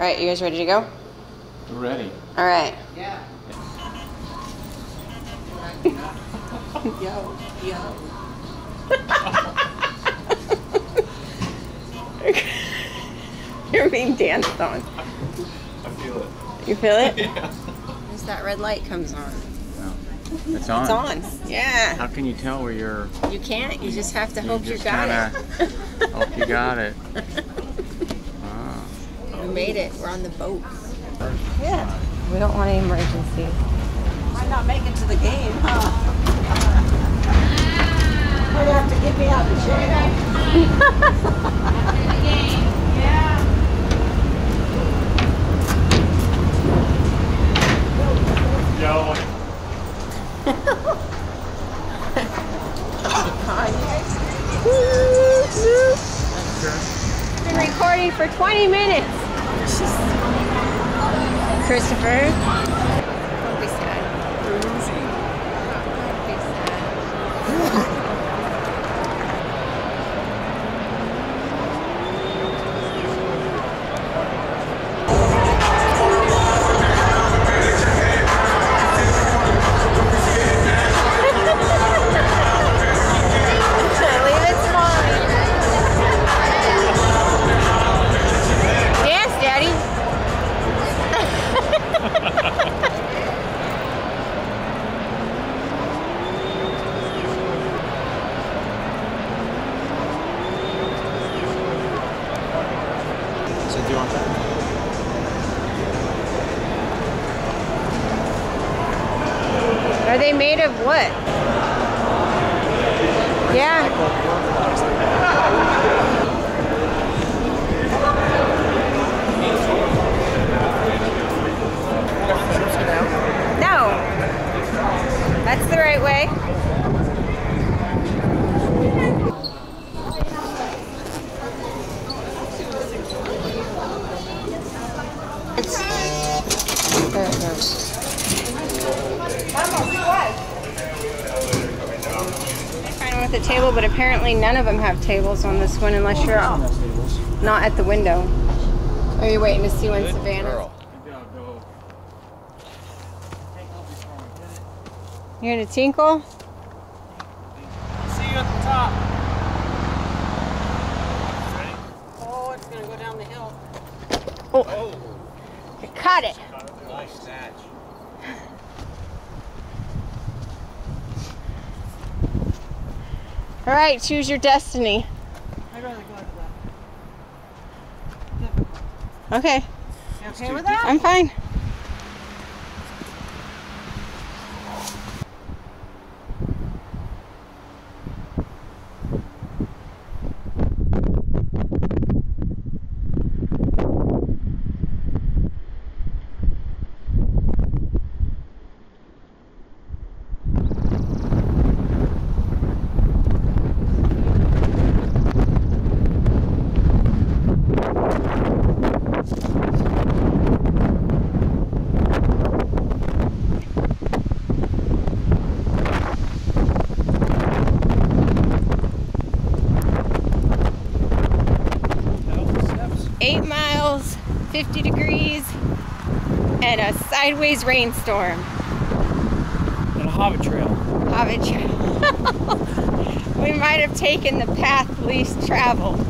All right, you guys ready to go? We're ready. All right. Yeah. Yo, yo. You're being danced on. I feel it. You feel it? Yeah. As that red light comes on. Oh. It's on. It's on. Yeah. How can you tell where you're... You can't. You just have to hope you got it. Hope you got it. We made it. We're on the boat. Yeah. We don't want any emergency. Might not make it to the game, huh? You're going to have to get me out of the chair. After the game. Yeah. Yo. Hi. Been recording for 20 minutes. Christopher, don't be sad. Don't be sad. Leave it smiling. Yes, Daddy. Are they made of what? Yeah. No. That's the right way. It's there it goes. I find one at the table, but apparently none of them have tables on this one unless you're not at the window. Are you waiting to see when Savannah? You're gonna tinkle? See you at the top. Ready? Oh, it's gonna go down the hill. Oh! You caught it. Nice snatch. All right, choose your destiny. I'd rather go like that. Okay. You okay with that? I'm fine. Miles, 50 degrees, and a sideways rainstorm. And a hobbit trail. Hobbit trail. We might have taken the path least traveled.